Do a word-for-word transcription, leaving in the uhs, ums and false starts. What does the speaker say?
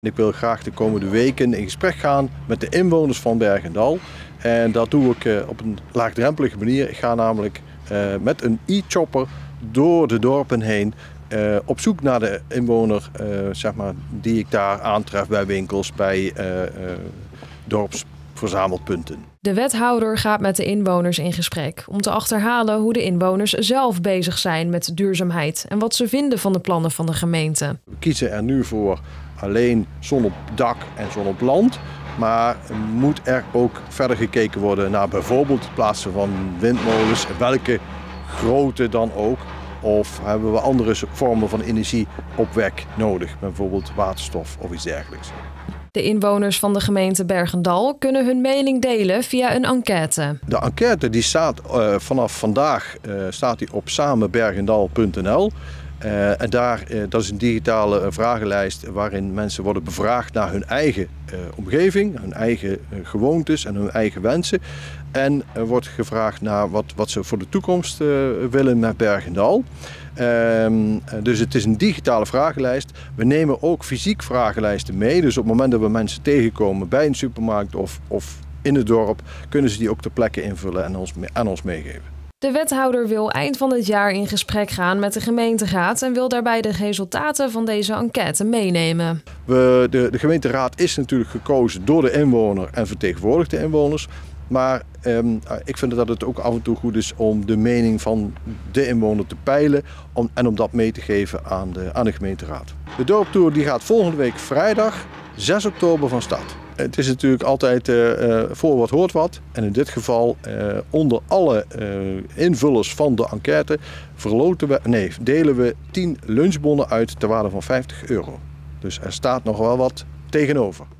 Ik wil graag de komende weken in gesprek gaan met de inwoners van Berg en Dal. En dat doe ik op een laagdrempelige manier. Ik ga namelijk met een e-chopper door de dorpen heen op zoek naar de inwoner, zeg maar, die ik daar aantref bij winkels, bij dorpsverzamelpunten. De wethouder gaat met de inwoners in gesprek om te achterhalen hoe de inwoners zelf bezig zijn met duurzaamheid en wat ze vinden van de plannen van de gemeente. We kiezen er nu voor alleen zon op dak en zon op land, maar moet er ook verder gekeken worden naar bijvoorbeeld het plaatsen van windmolens, welke grootte dan ook. Of hebben we andere vormen van energieopwek nodig, bijvoorbeeld waterstof of iets dergelijks. De inwoners van de gemeente Berg en Dal kunnen hun mening delen via een enquête. De enquête die staat uh, vanaf vandaag uh, staat die op samenbergendal punt n l. Uh, en daar, uh, dat is een digitale uh, vragenlijst waarin mensen worden bevraagd naar hun eigen uh, omgeving, hun eigen uh, gewoontes en hun eigen wensen. En er wordt gevraagd naar wat, wat ze voor de toekomst uh, willen met Berg en Dal. Um, dus het is een digitale vragenlijst. We nemen ook fysiek vragenlijsten mee. Dus op het moment dat we mensen tegenkomen bij een supermarkt of, of in het dorp, kunnen ze die ook ter plekke invullen en ons, aan ons meegeven. De wethouder wil eind van het jaar in gesprek gaan met de gemeenteraad en wil daarbij de resultaten van deze enquête meenemen. We, de, de gemeenteraad is natuurlijk gekozen door de inwoner en vertegenwoordigt de inwoners. Maar eh, ik vind dat het ook af en toe goed is om de mening van de inwoner te peilen om, en om dat mee te geven aan de, aan de gemeenteraad. De dorptour die gaat volgende week vrijdag zes oktober van start. Het is natuurlijk altijd uh, voor wat hoort wat. En in dit geval uh, onder alle uh, invullers van de enquête verloten we, nee, delen we tien lunchbonnen uit ter waarde van vijftig euro. Dus er staat nog wel wat tegenover.